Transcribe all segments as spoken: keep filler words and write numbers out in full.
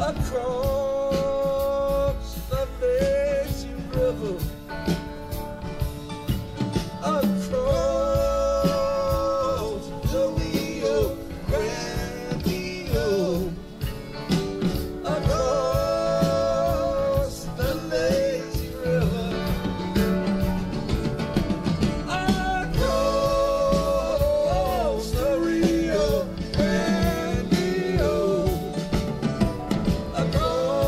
Across the Mississippi River, across the Rio Grande, across the Mississippi River, across the Rio Grande. Oh,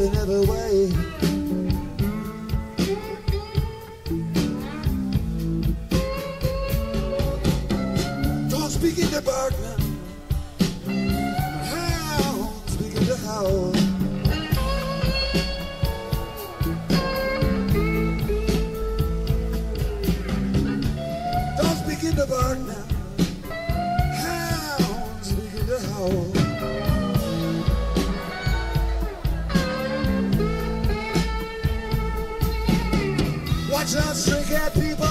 love in every way. Don't speak in the bark now. Howl, speak in the howl. Don't speak in the bark now. Howl, speak in the howl. Watch out, stray cat people.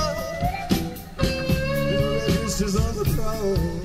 The rooster's on the prowl.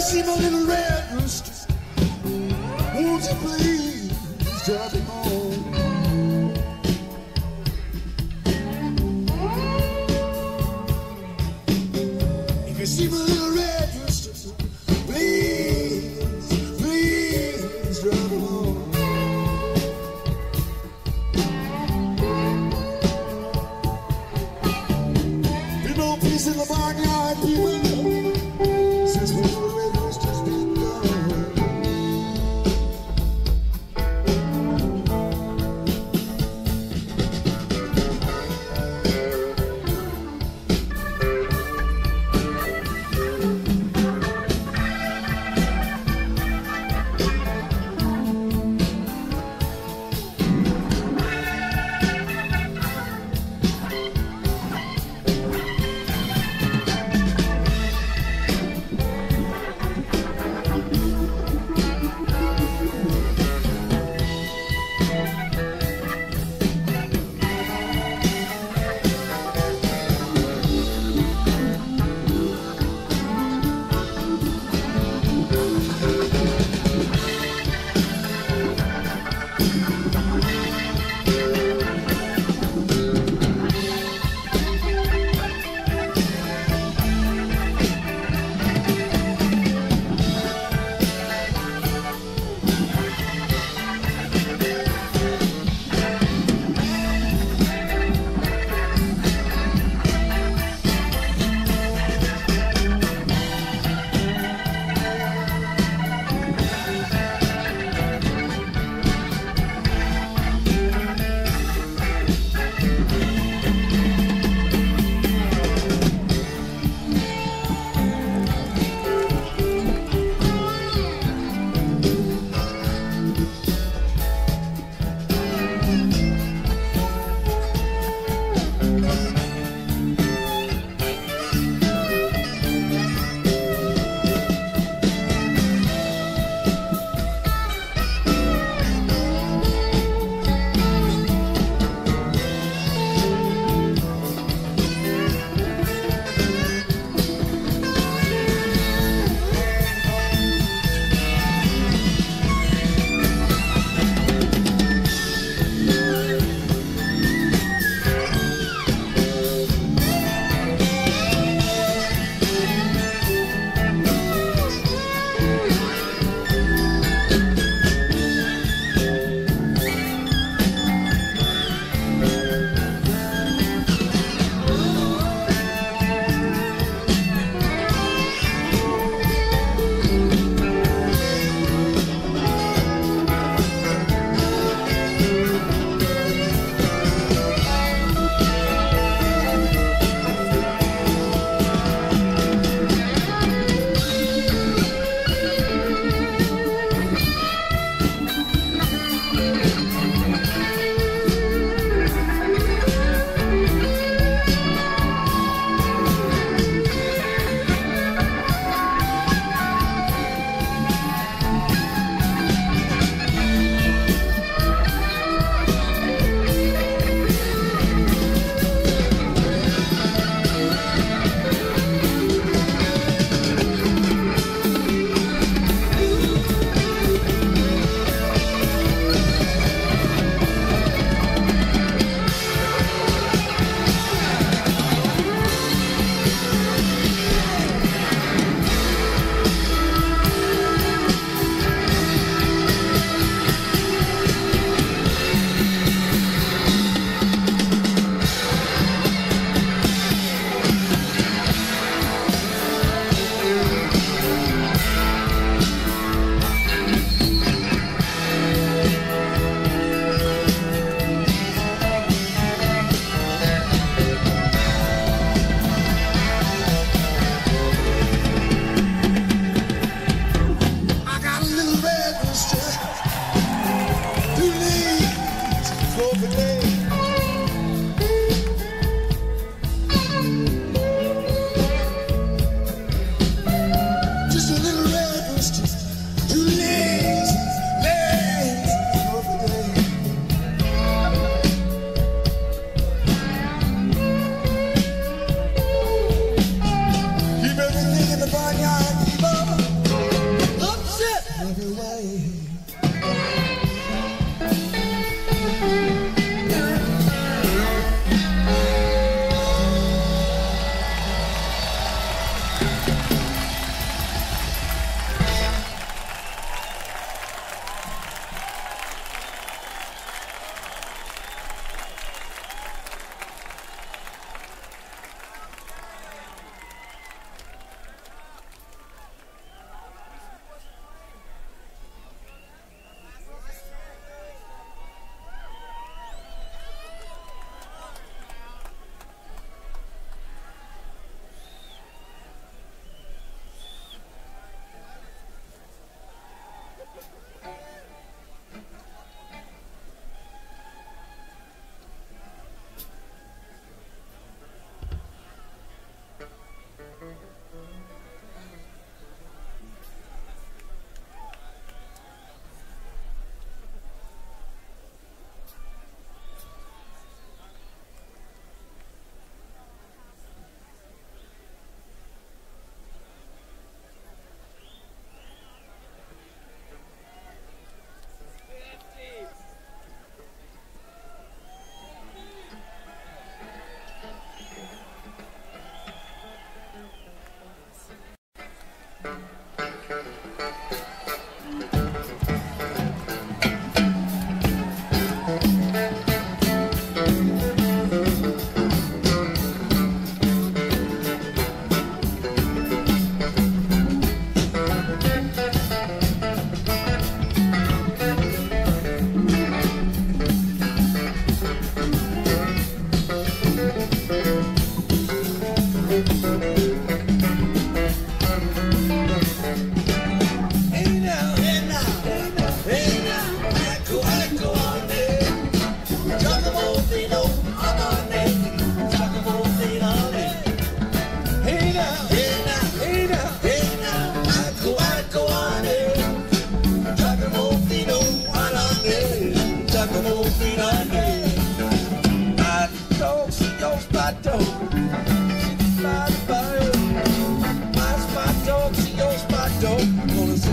You see my little red roosters, won't you please drive them home? If you see my little red roosters, please, please drive them home. There's no peace in the barnyard, people, since we were. Thank you.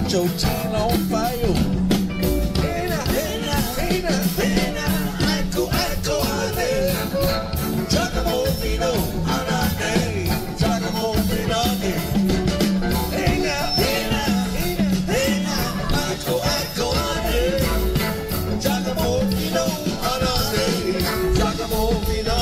Your teen on fire. Hey now, hey now, hey now, hey now. I go, I go, I Giacomo Vino, on our day. Giacomo Vino, hey now, hey now, hey now, hey now. I go, I go, I Giacomo Vino, on our day. Giacomo Vino.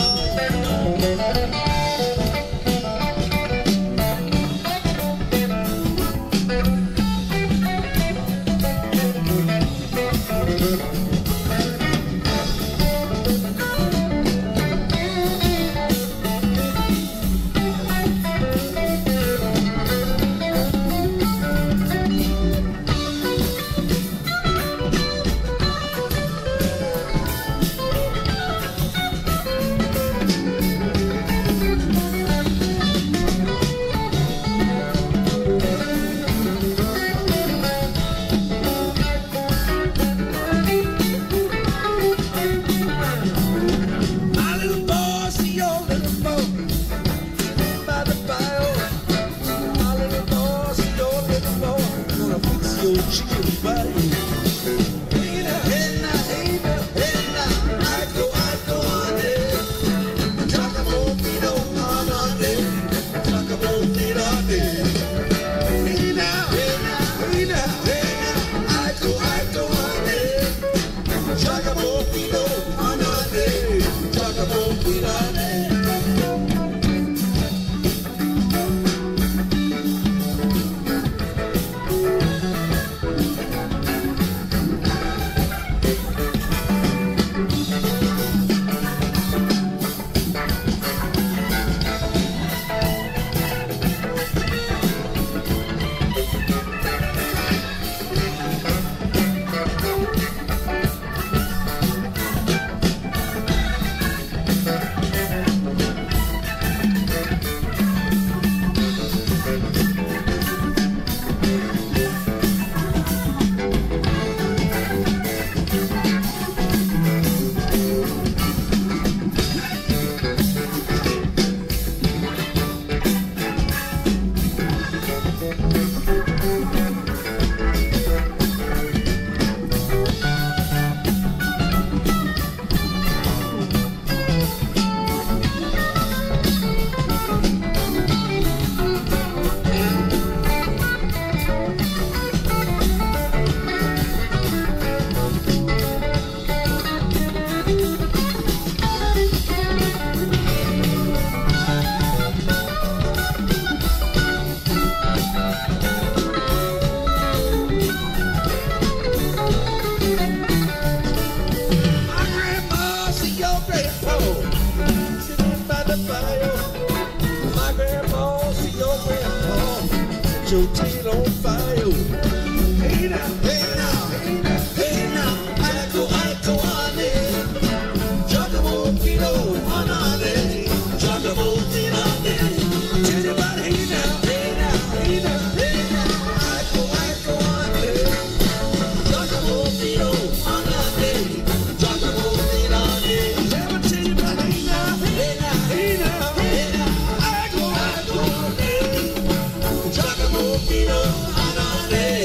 Your teen on fire. Hey now, hey now, hey now, hey now. I go, I go on it. Giacomo Vino, on on it. Giacomo Vino, on it. Everybody, hey now, hey now, hey now, hey now. I go, I go on it. Giacomo Vino, on on it. Giacomo Vino, on it. Never tell you about hey now, hey now, hey now, hey now. I go, I go on it. Giacomo Vino, on our day.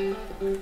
Thank you.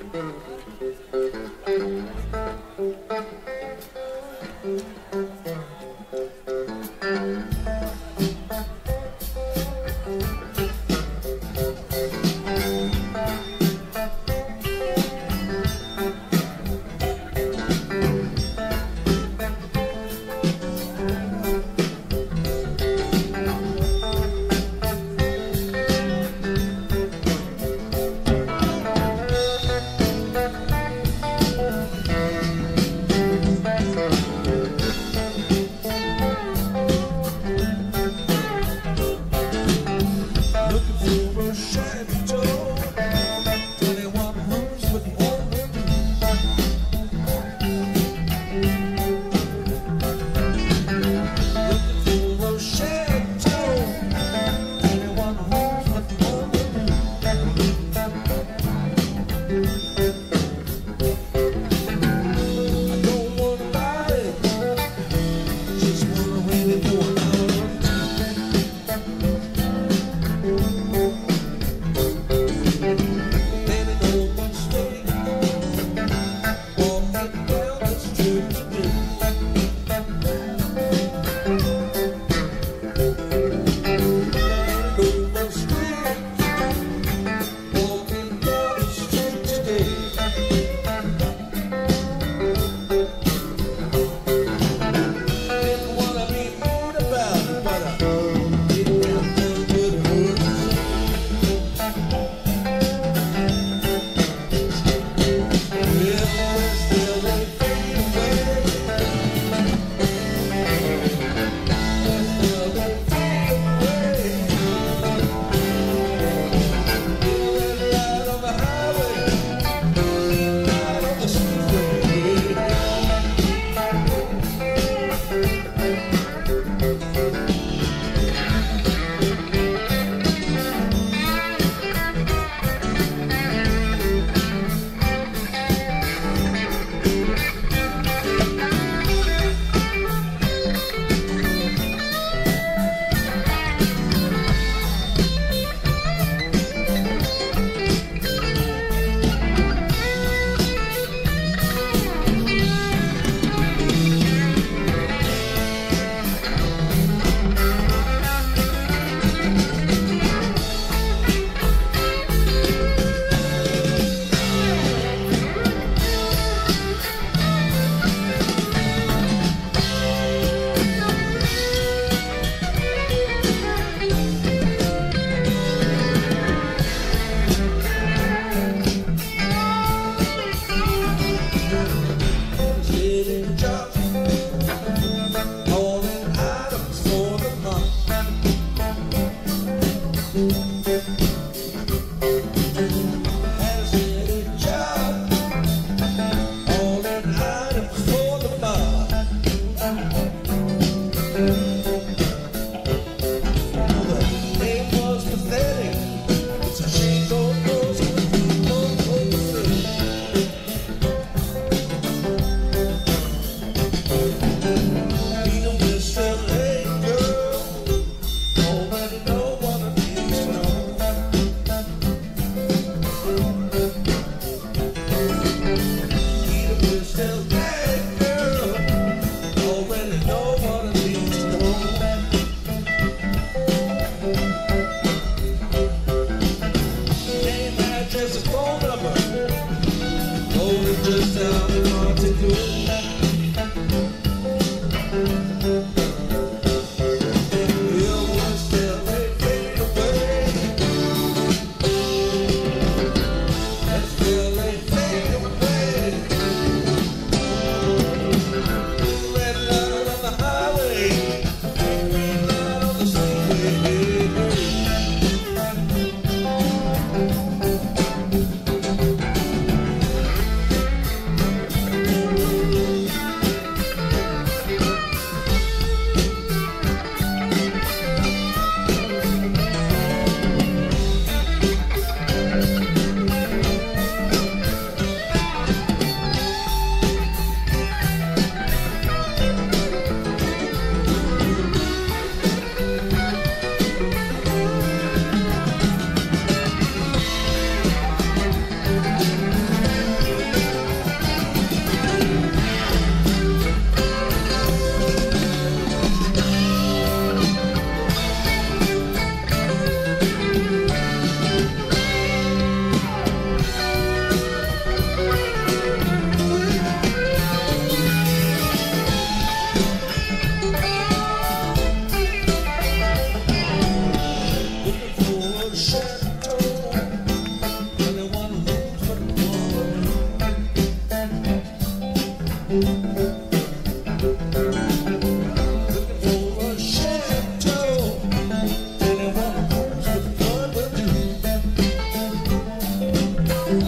I don't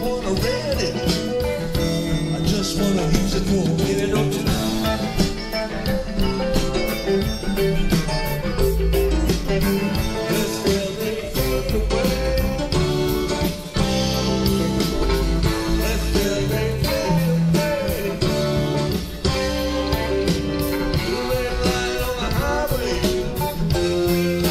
want to read it, I just want to use it for giving up to this really felt the way. This really felt the way. Blue red light on the highway, blue light on the freeway.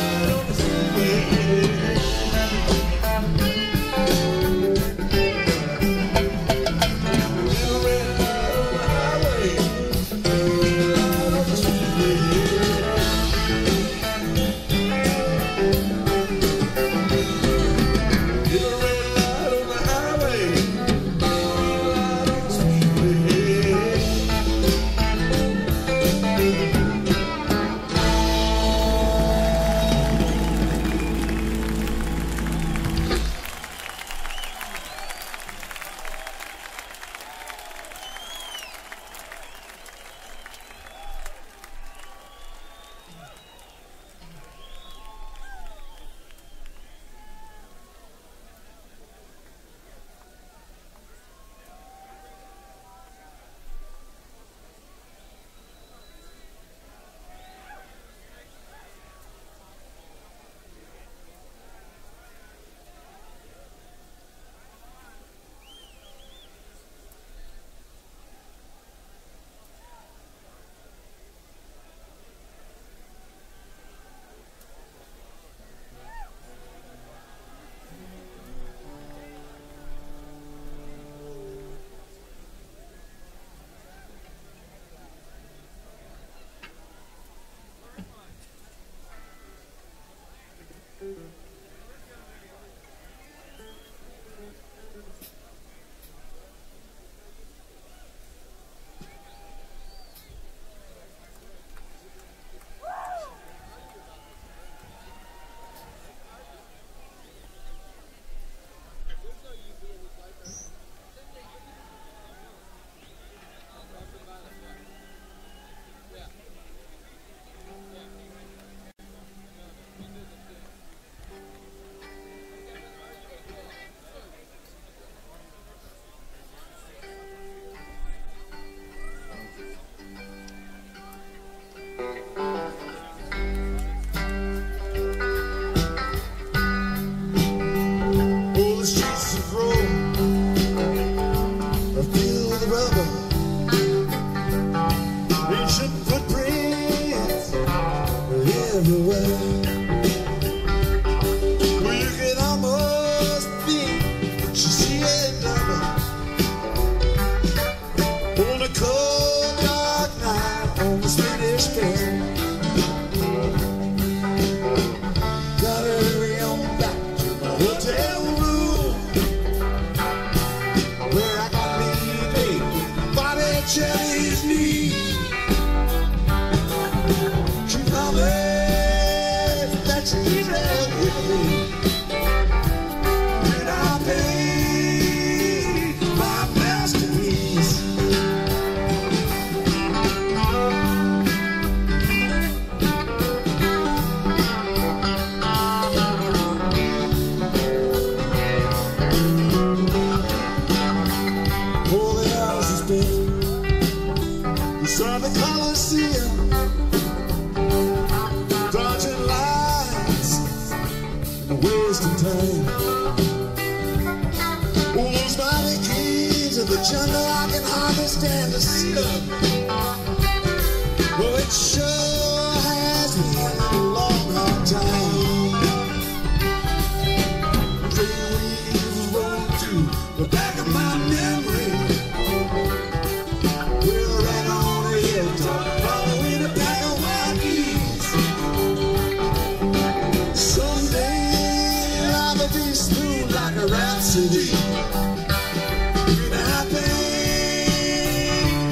Happy,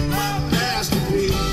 my masterpiece.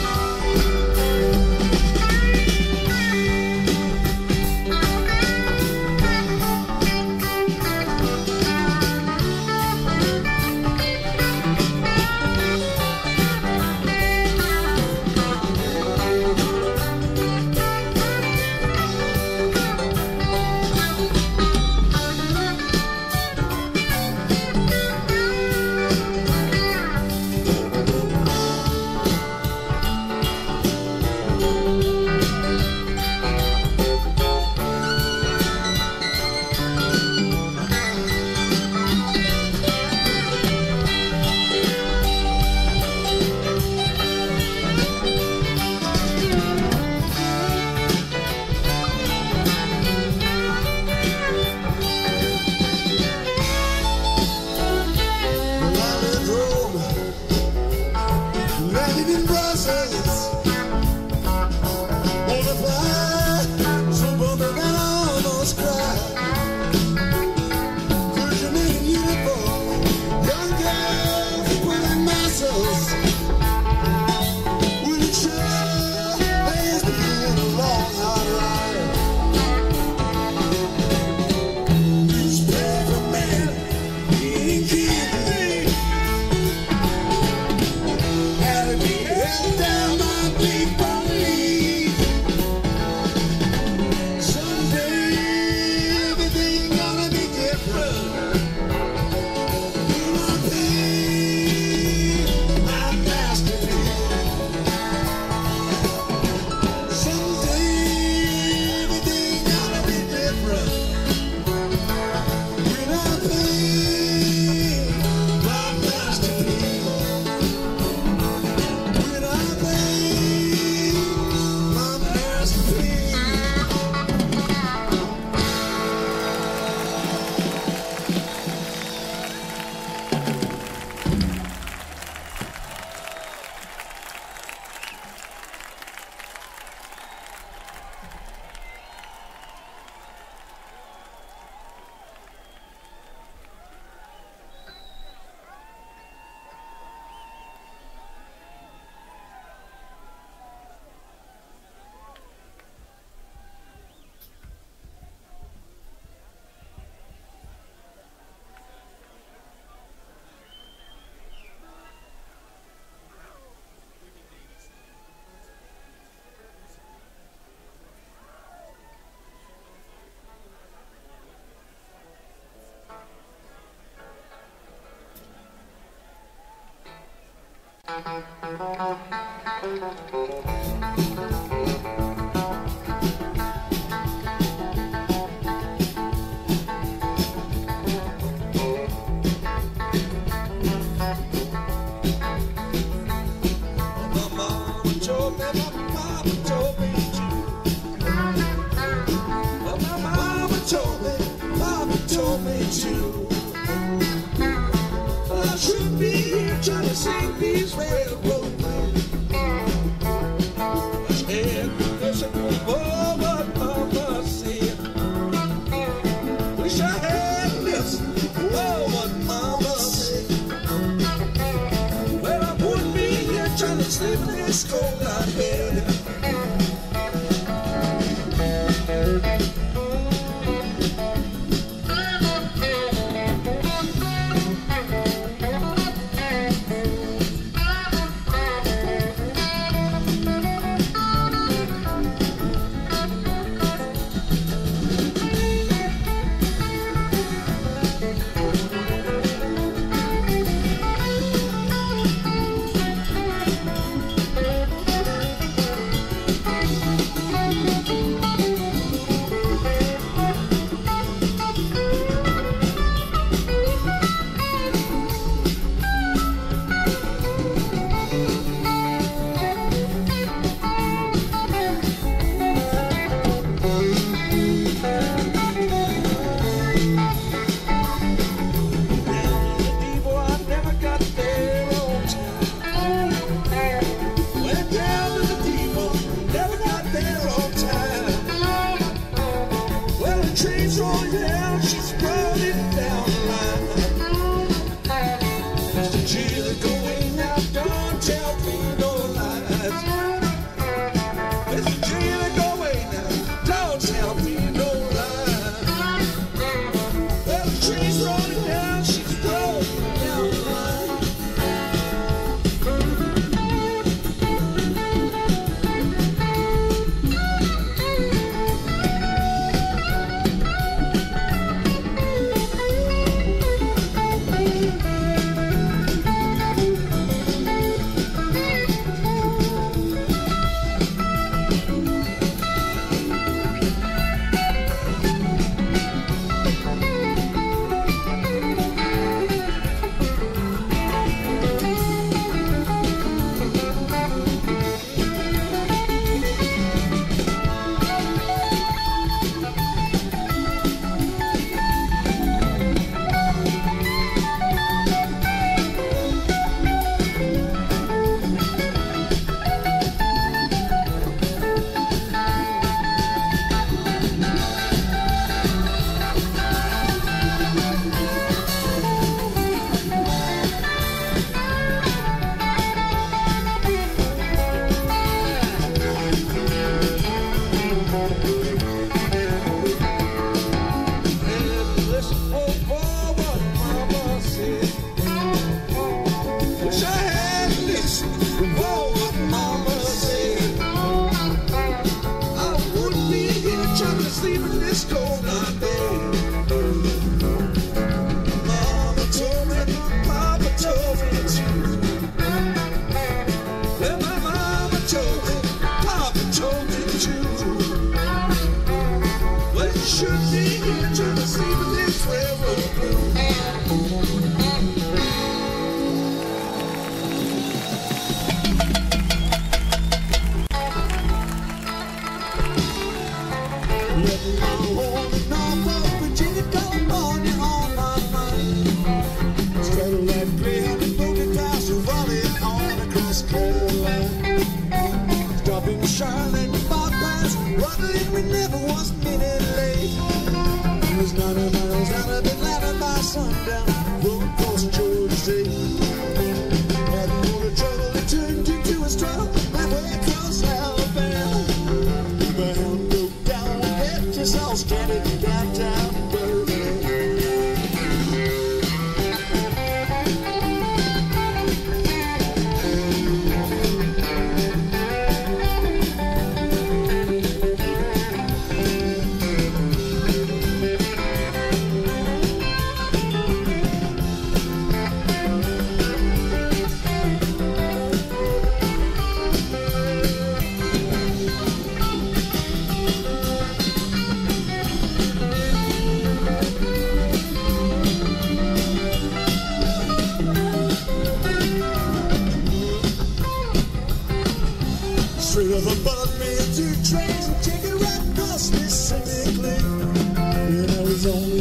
We'll be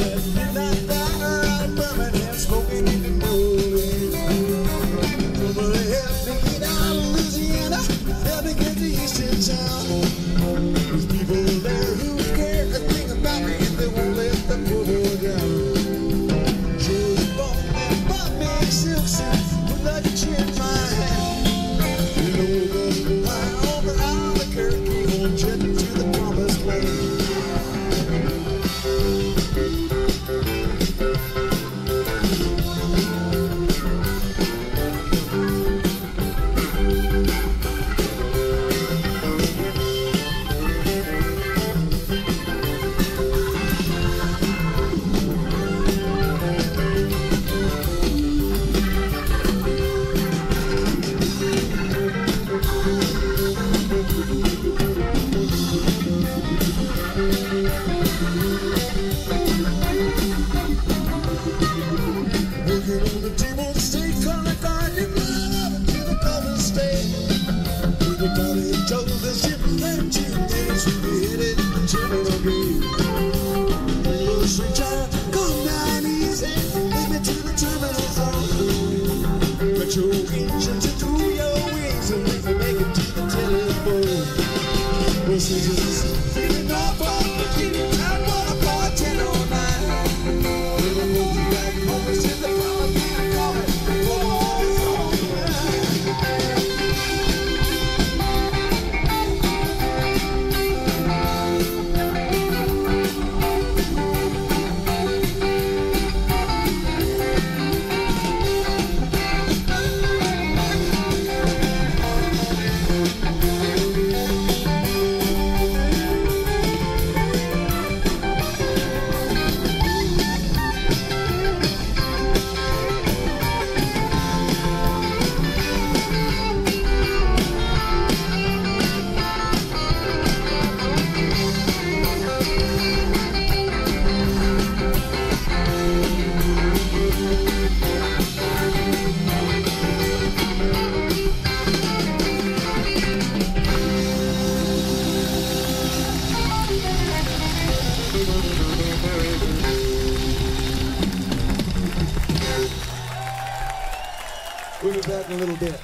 back in a little bit.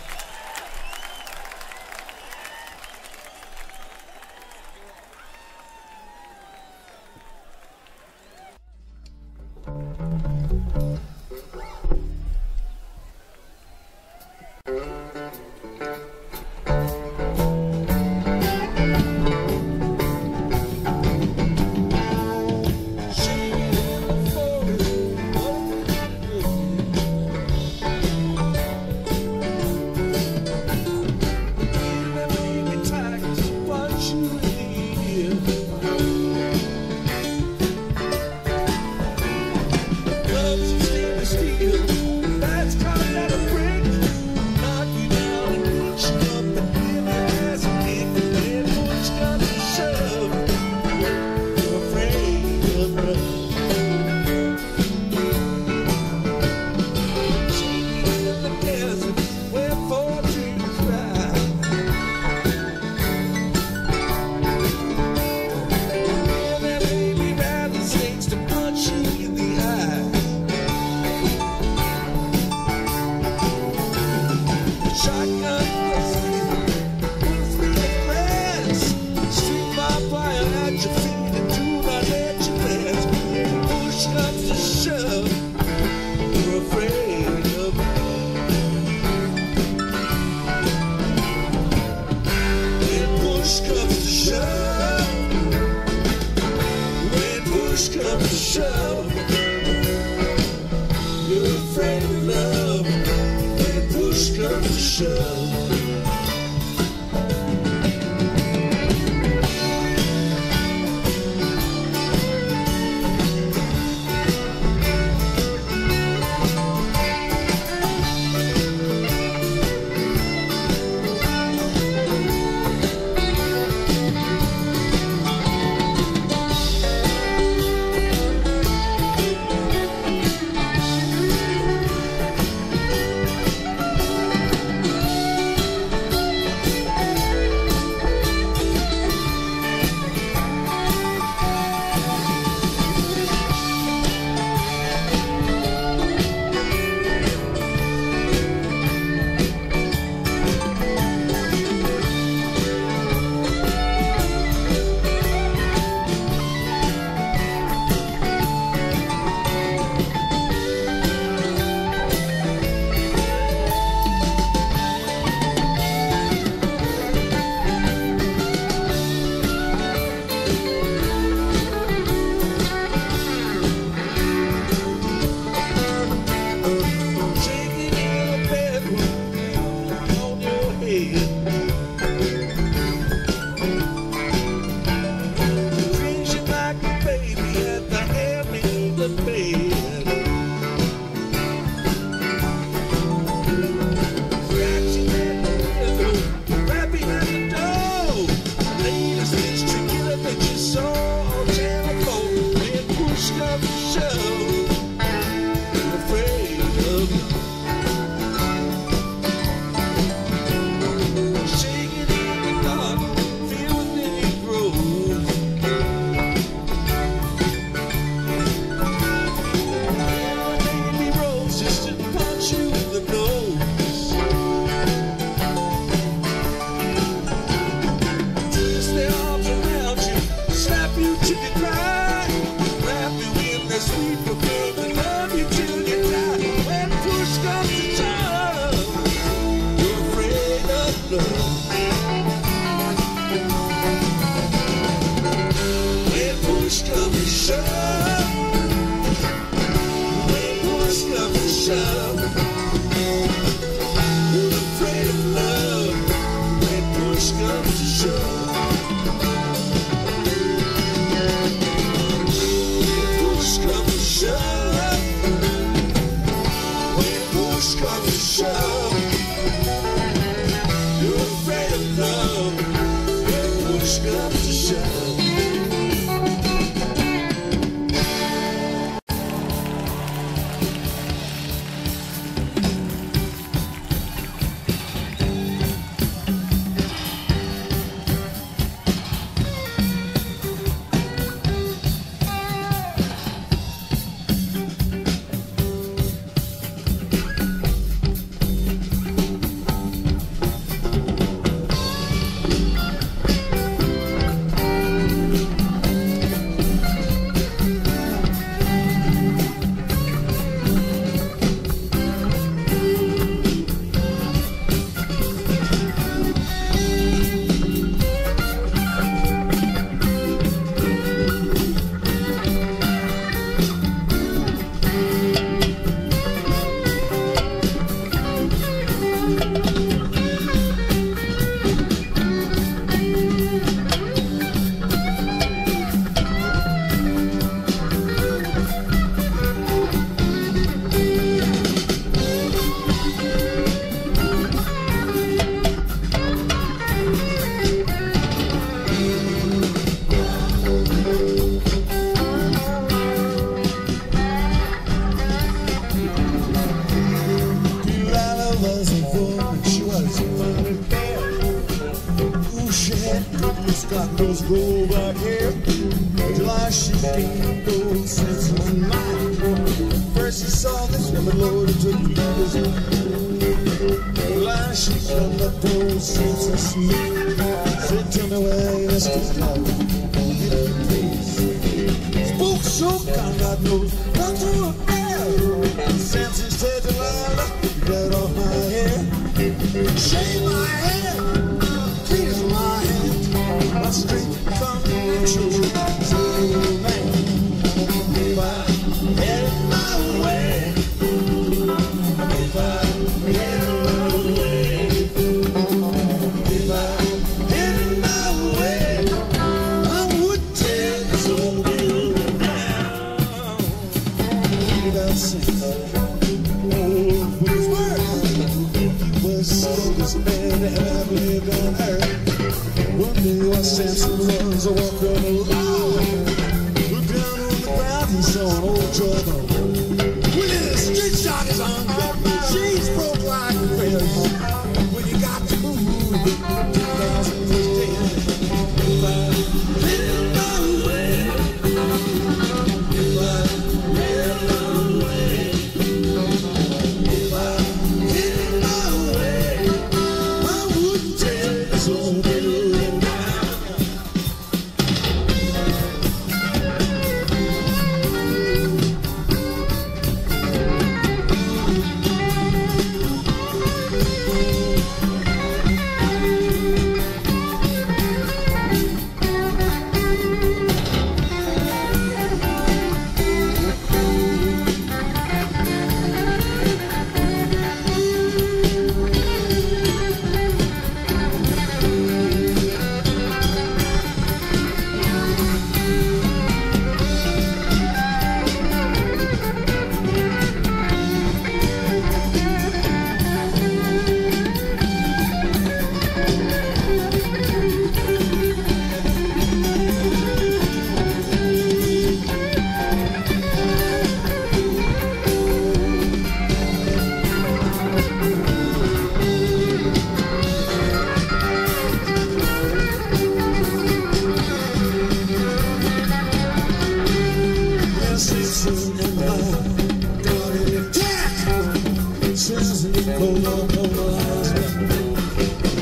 hold on, hold on.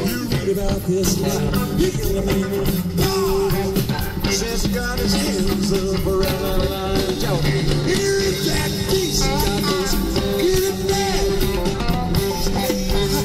You read about this life, you hear me? God says God is his umbrella line. Yo, here is that beast, God knows. Get it back. Thank you.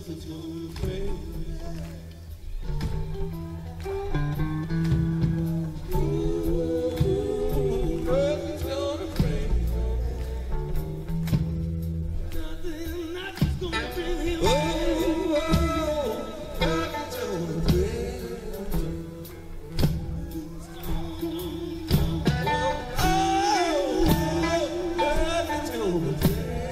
'cause it's going to rain. Ooh, 'cause it's going to rain. Nothing, nothing's going to bring you. Oh, oh, 'cause it's going to rain. Oh, oh, 'cause it's going to rain.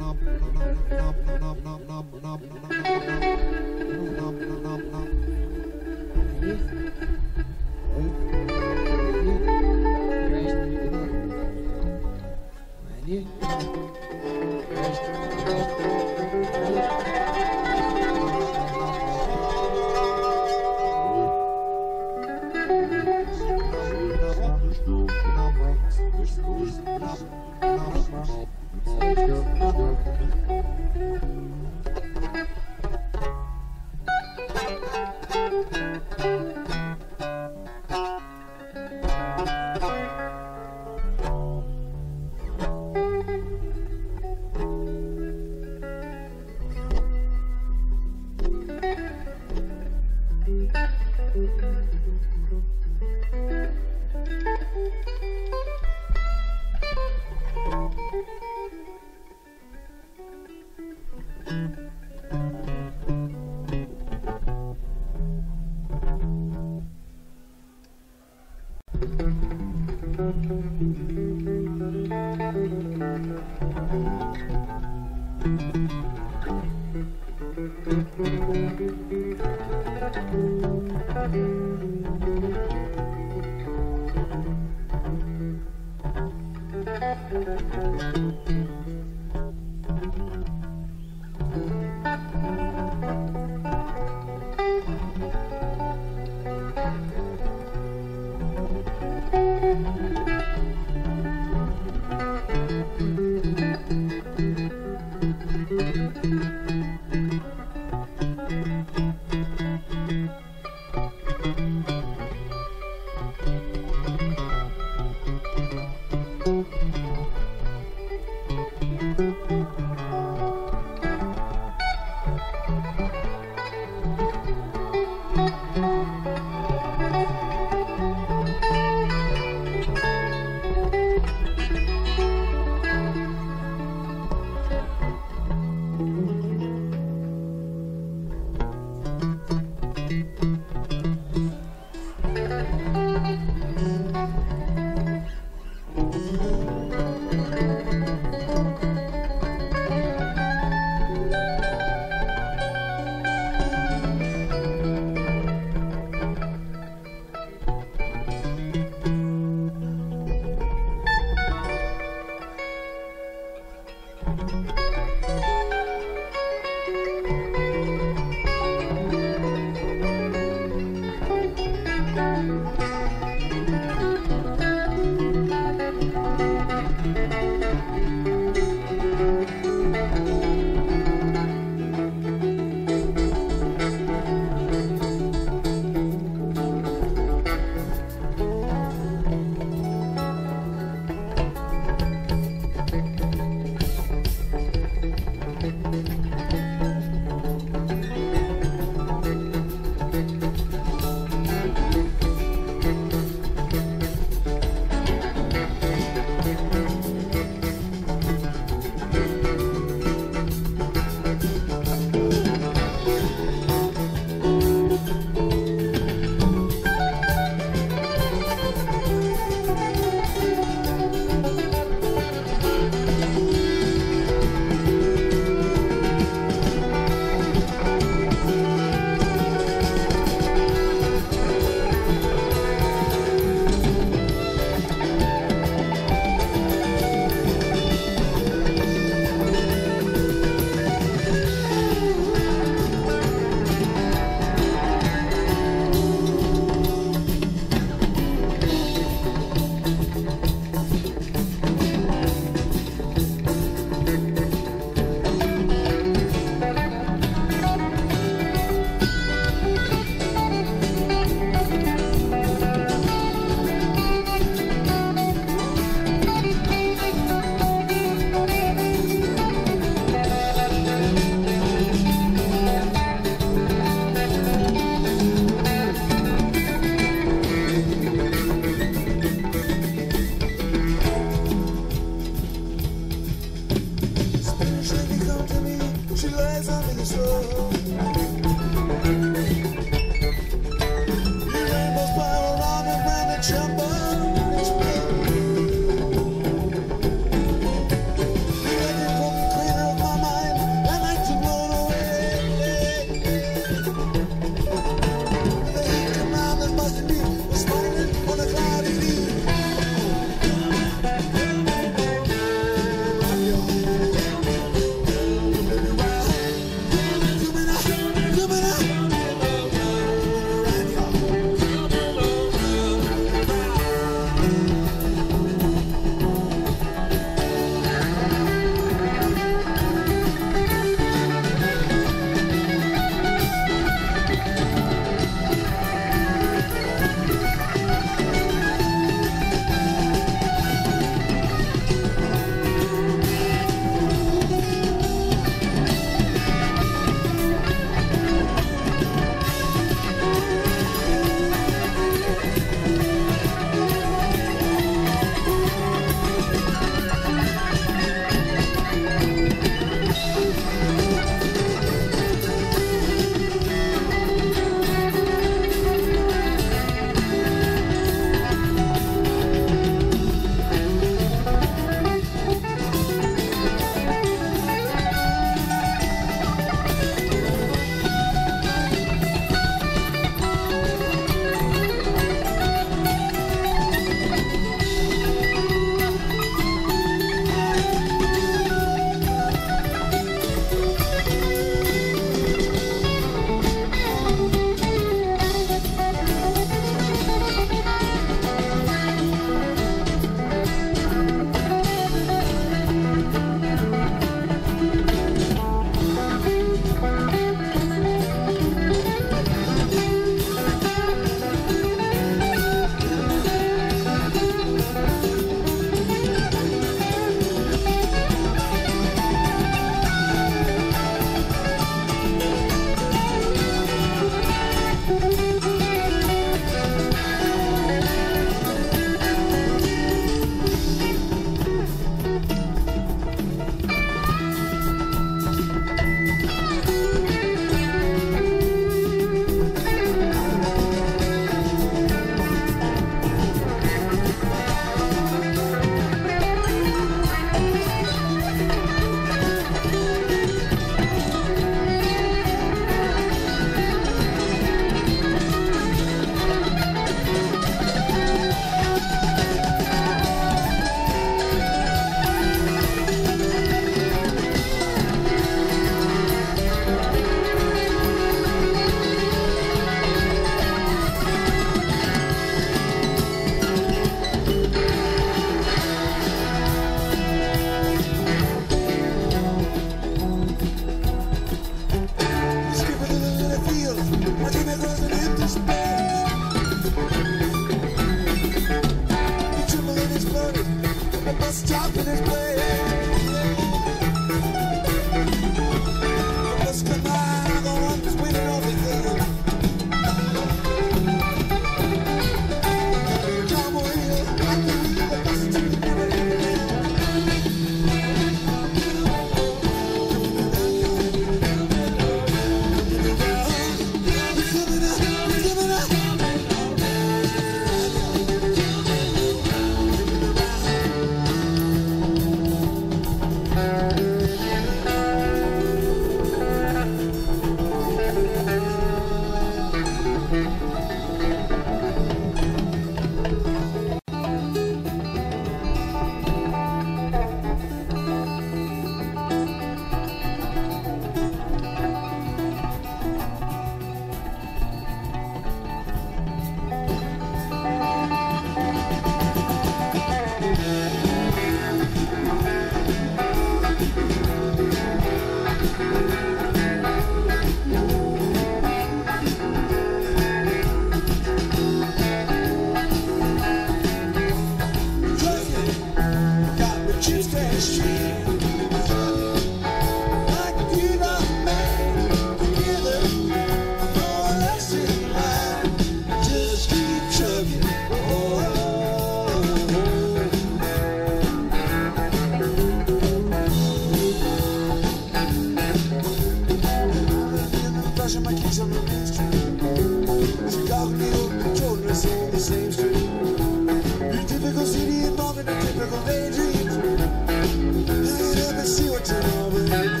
flashing my keys on the main street. She got me open, children are singing the same street. Your typical city involved in a typical daydream. Hang it up and see what you know, baby.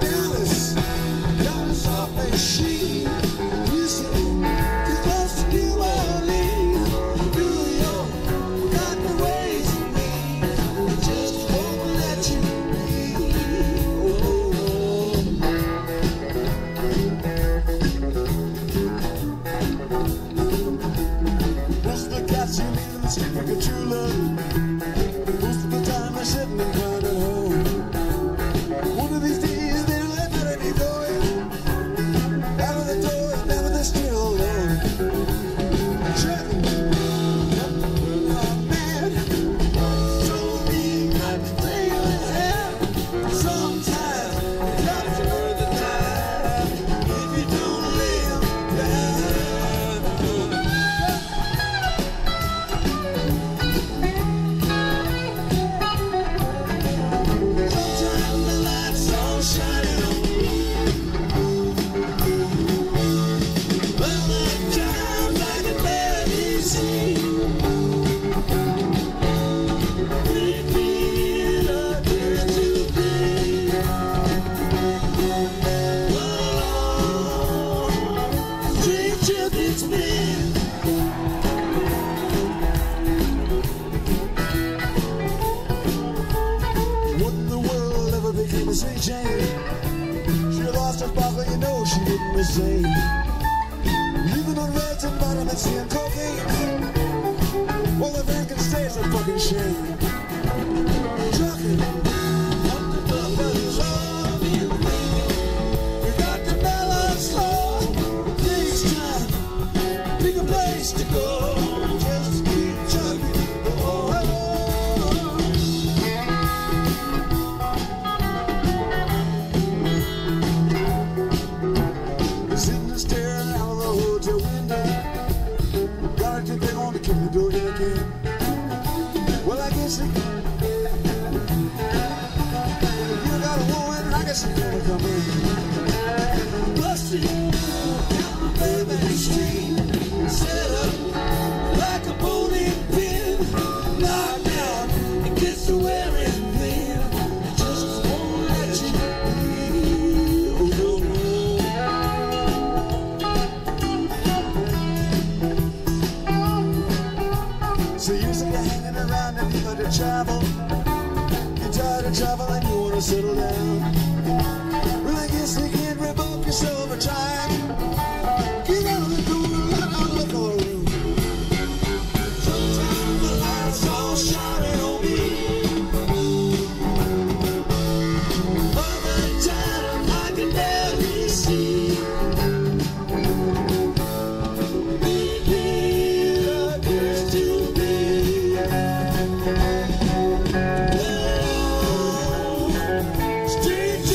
Dallas, Dallas off the sheet. Houston, you're close to New Orleans. New York, you got the ways you need. I just won't let you be. Oh. Most of the cats you meet in the street like a true love. Most of the time they're sitting in front of home. One of these days they don't let that be going. Out of the door, now they're still alone. Shut Sweet Jane, she lost her sparkle, you know she didn't the same. Living on reds and bottom and seeing cocaine. Well, if that can stay, it's a fucking shame. Trucking. Well, I guess it can. You got a woman, I guess it can come in. Busted down the pavement street, set up like a bowling pin, knocked out and gets to wearing thin. I just won't let you be. Oh, no. So you say I around and you got to travel. You're tired of travel and you want to settle down. Well, I guess you can revoke yourself a time. Get out of the door, let out the door. Sometimes the lights all shining on me. Other time I can barely see. Street.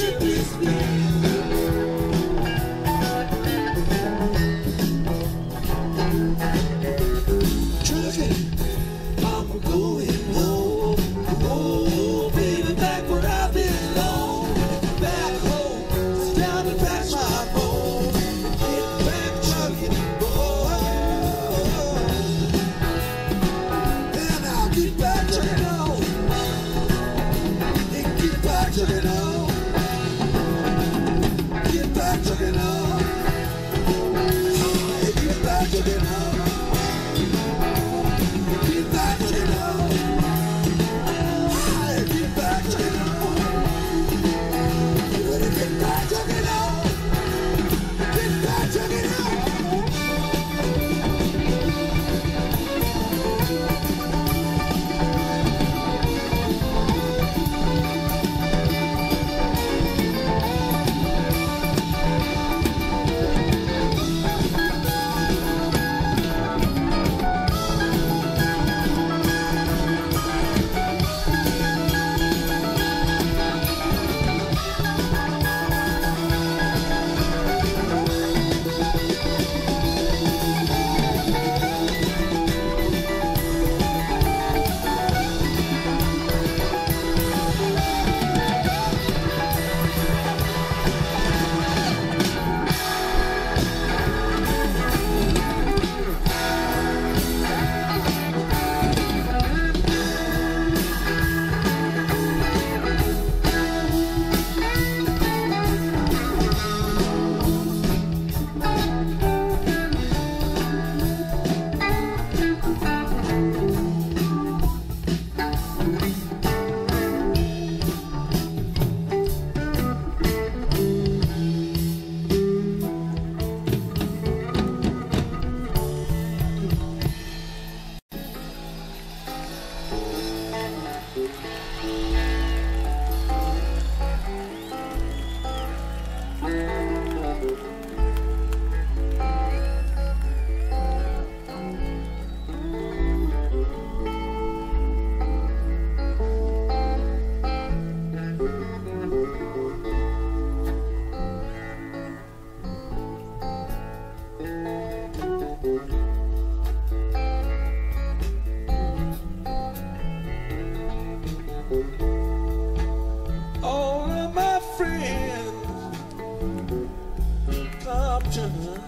John,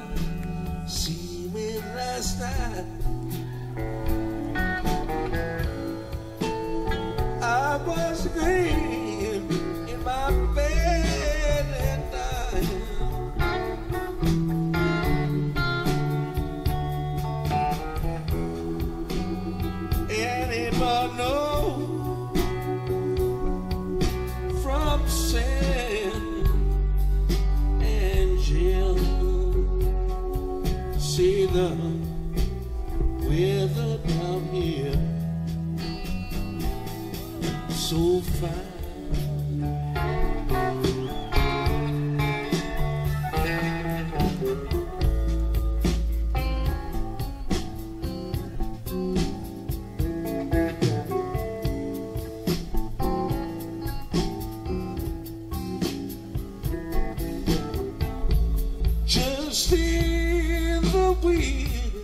she went last night. I was green in my bed and dying. Anyone know from sin? See the weather down here so fine. Just wind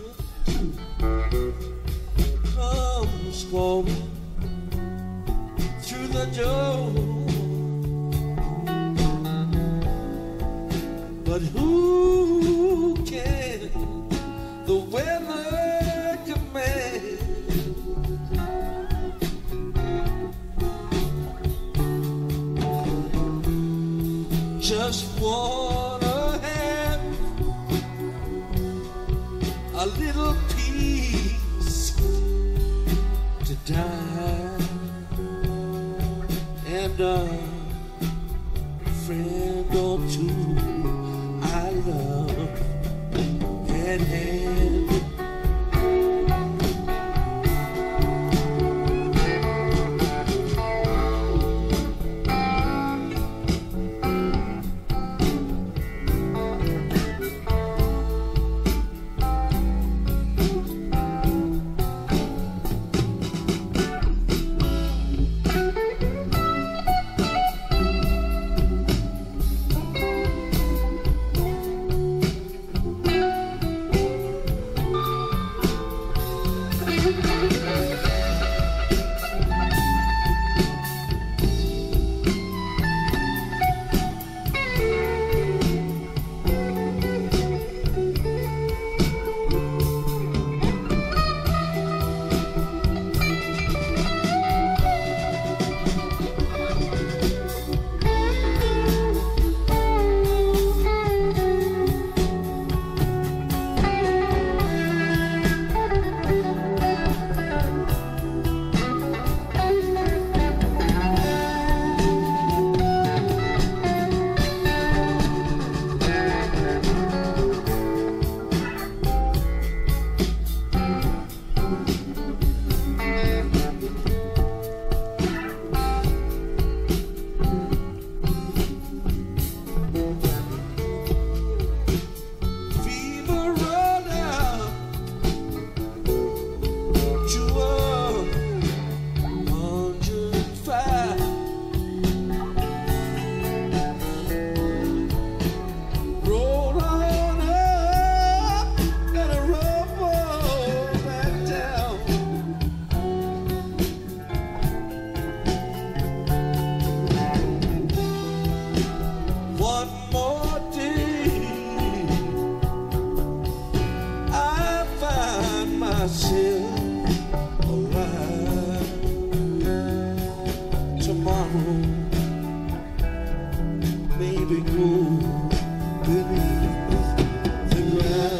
comes walking through the door, but who can the weather command? Just wanna a little piece to die, and a friend or two I love hand hand. Maybe go beneath the ground.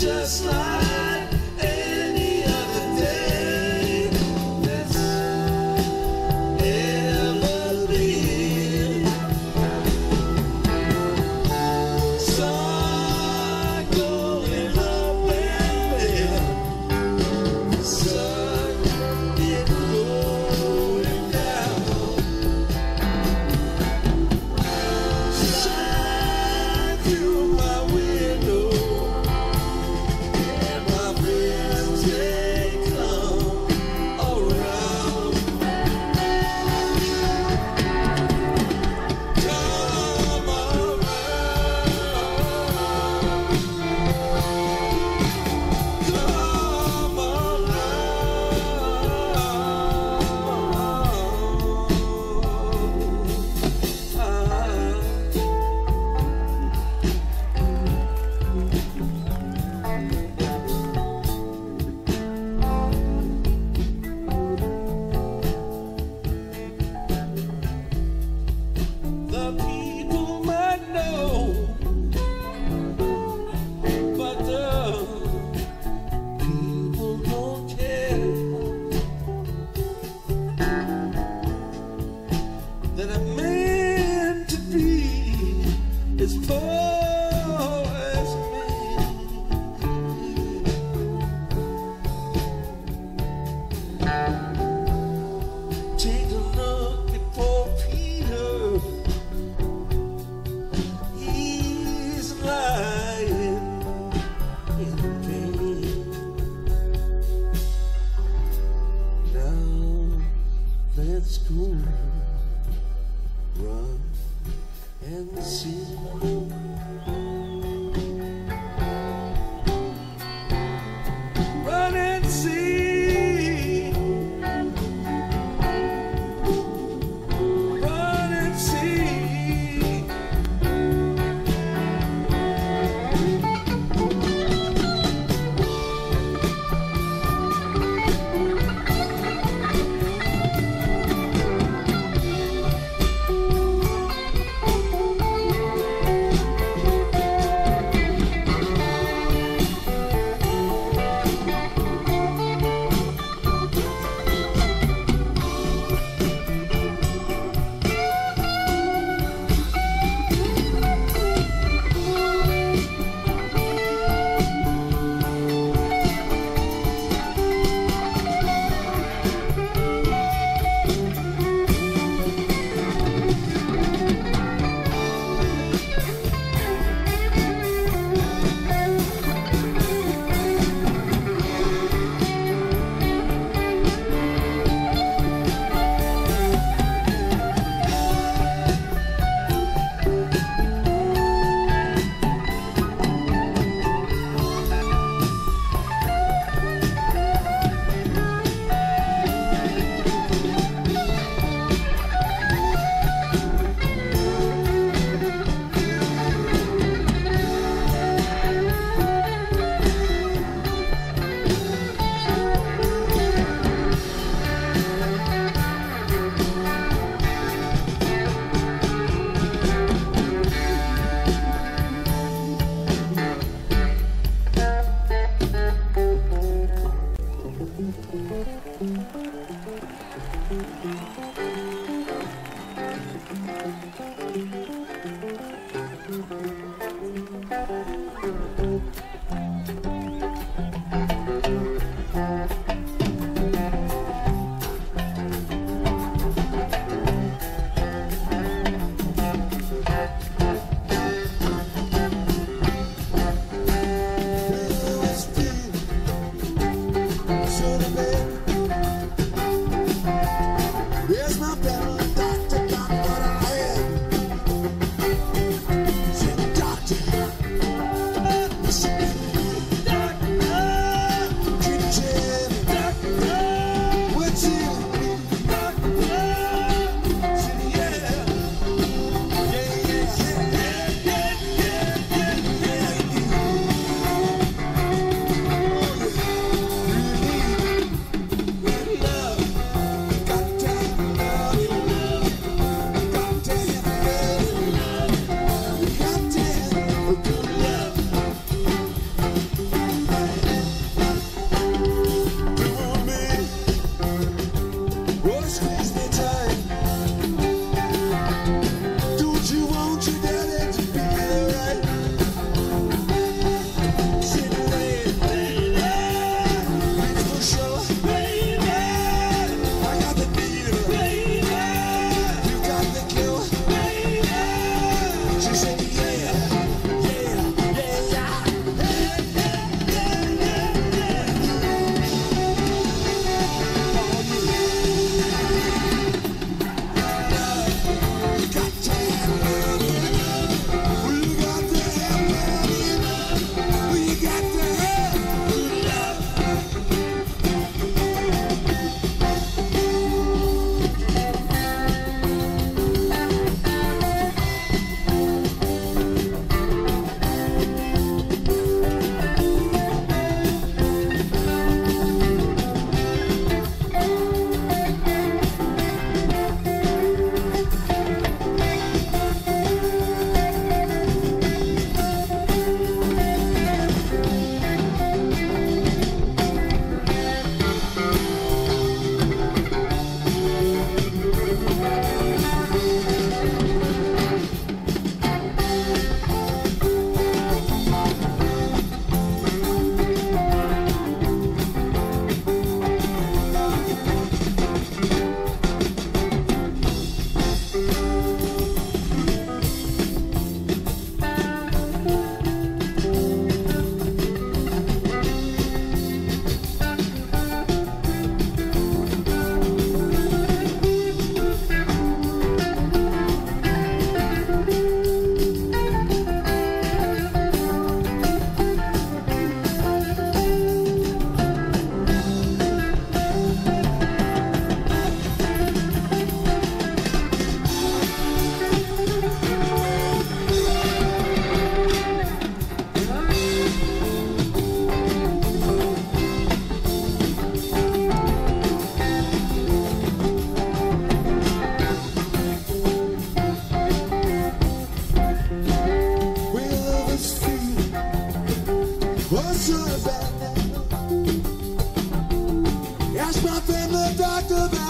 Just like any other day that's ever been. Sun going up and down, sun it going down. Shine through my window. Thank you.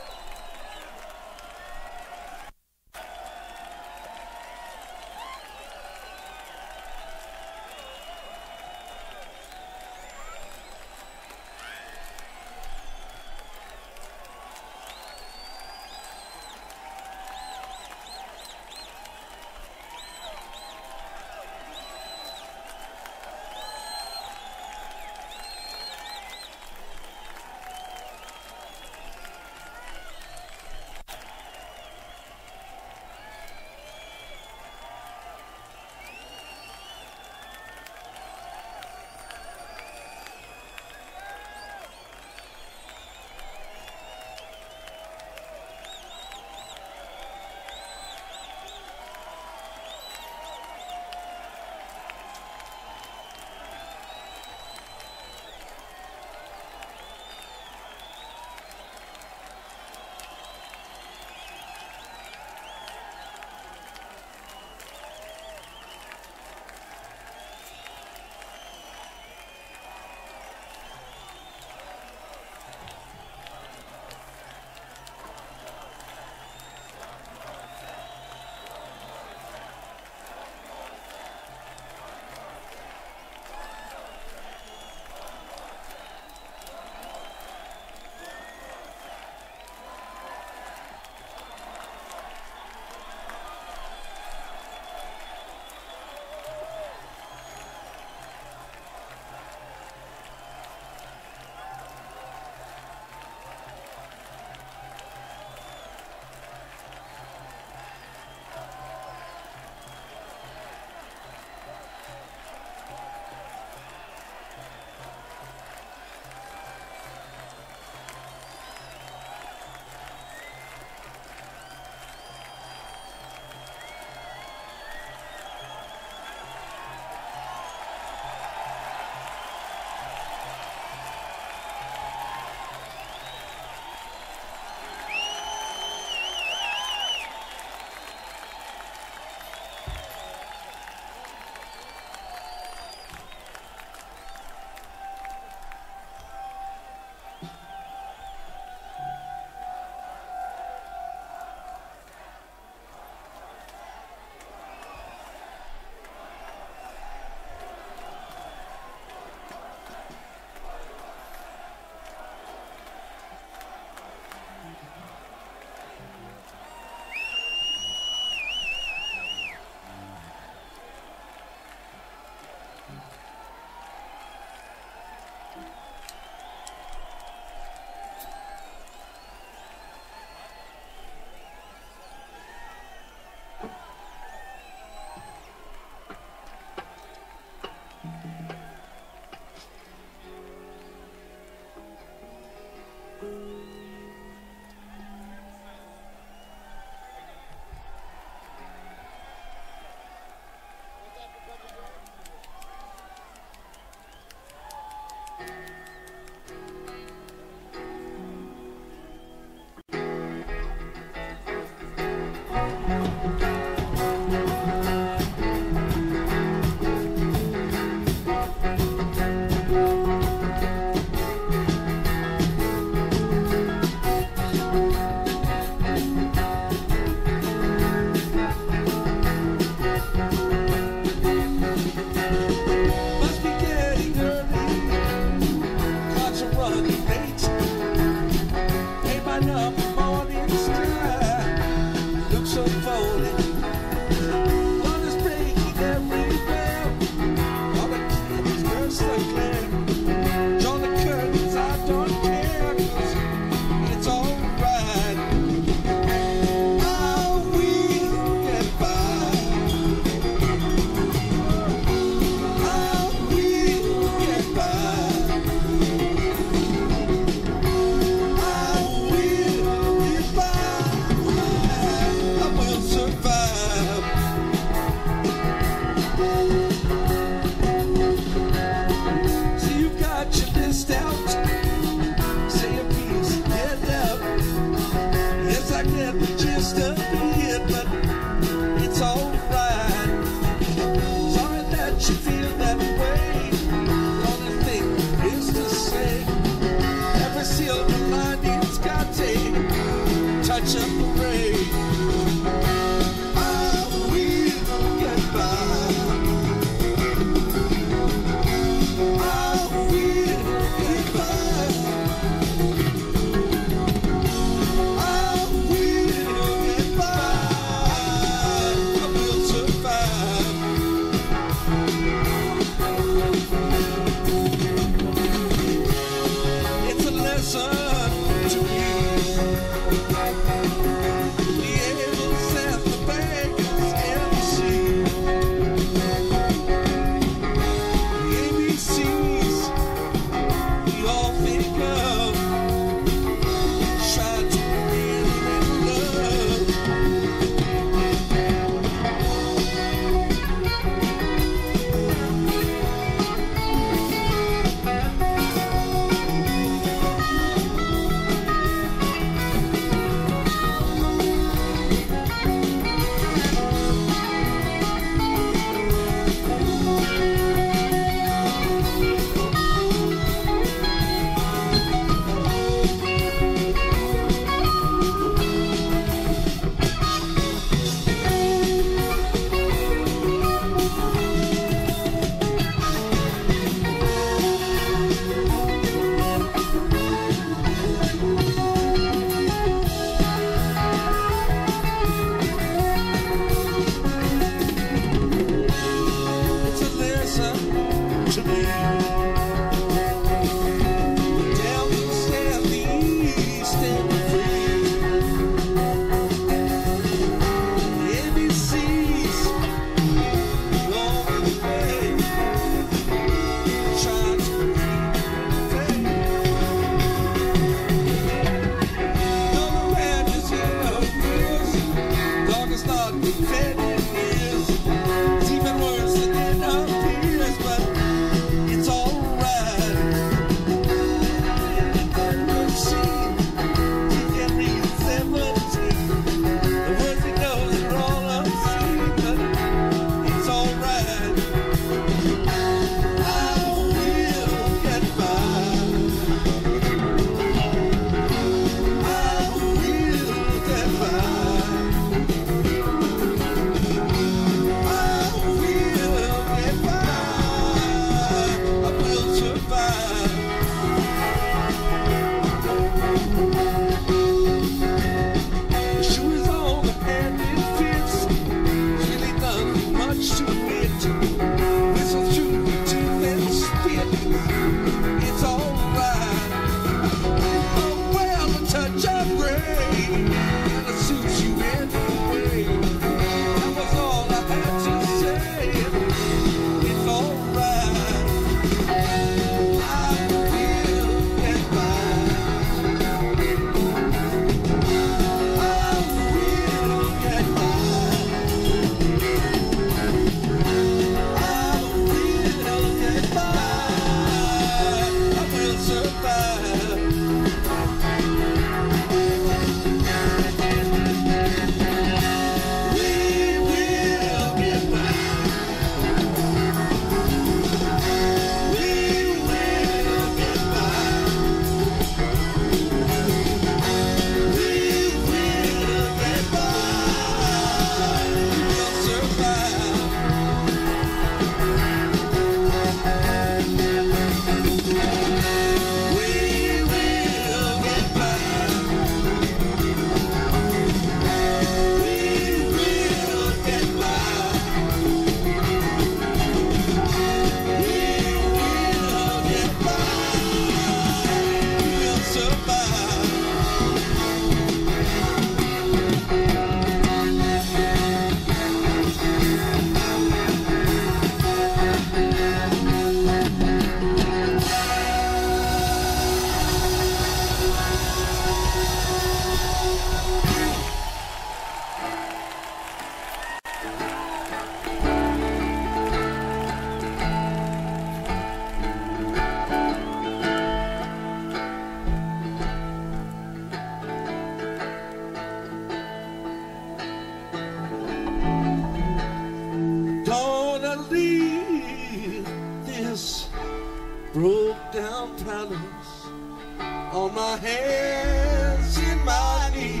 on my hands and my knees,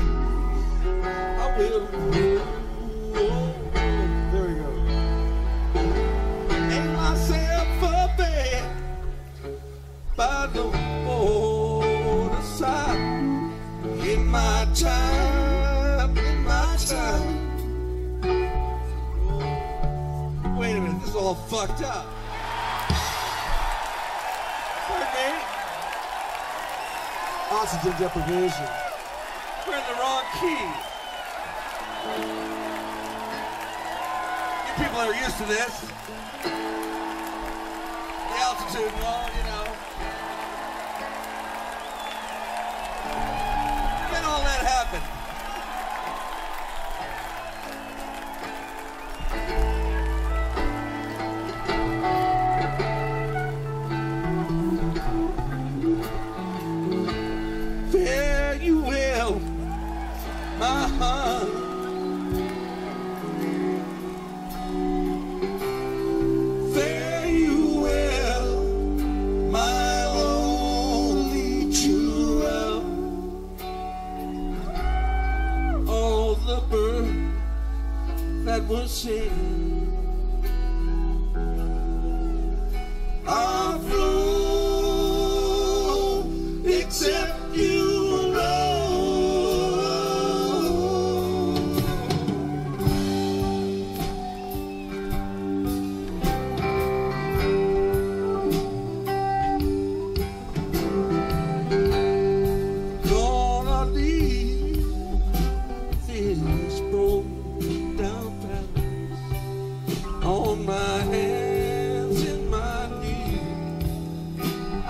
I will. There you go. Ain't myself a bed by the waterside. In my time, in my time. Wait a minute, this is all fucked up. Oxygen deprivation. We're in the wrong key. You people are used to this. The altitude, well, you know. When all that happened. My heart, fare you well, my only true love. All the birth that was seen are flown, except you.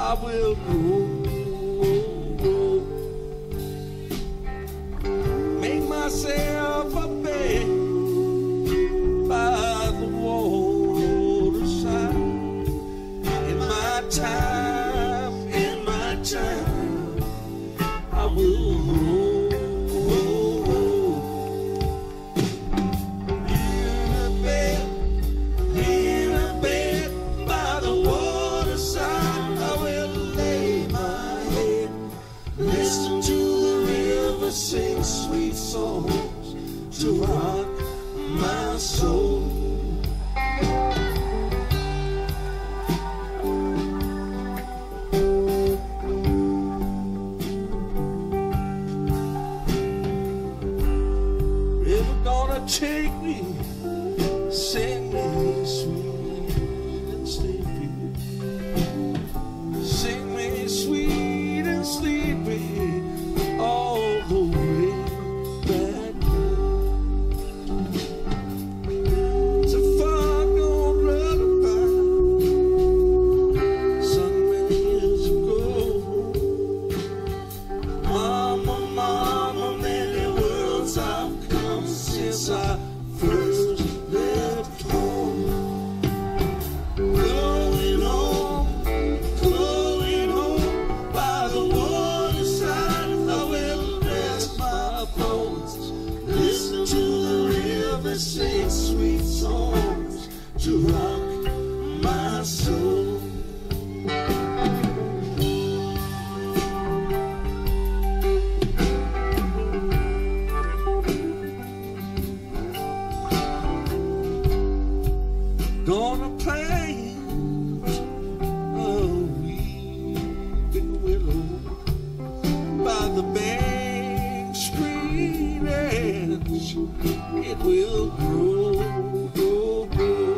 I will go, make myself a bed by the waterside. In my time, in my time, I will go. Sing sweet songs to rock my soul. River gonna take me, sing me sweet and sleepy, sing me sweet and sleepy. All the way back to far gone brother by so many years ago. Mama, mama, many worlds I've come since I first left home. Going home, going home by the waterside. Listen to the river sing sweet songs to rock my soul. Gonna play a weeping willow by the bank. It will grow, grow, grow.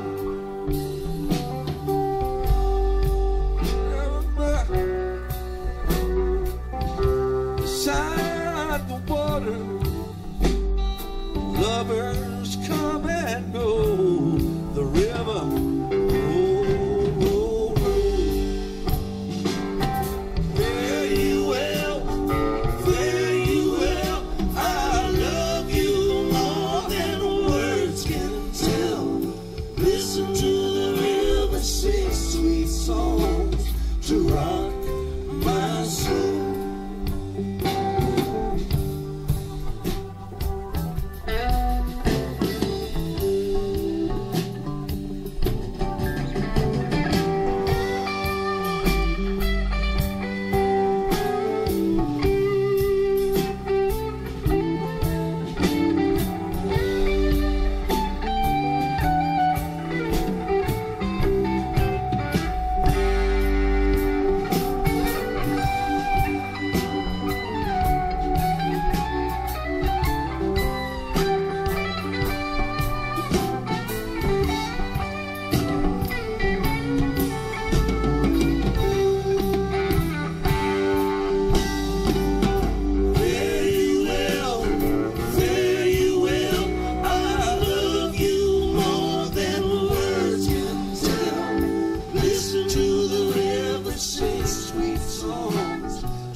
Beside the water, lovers come and go. The river. Words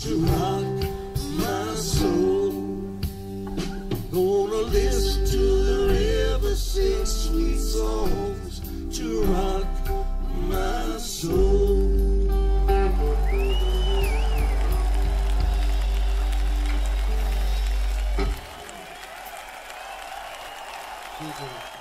to rock my soul. Gonna listen to the river sing sweet songs to rock my soul. Thank you.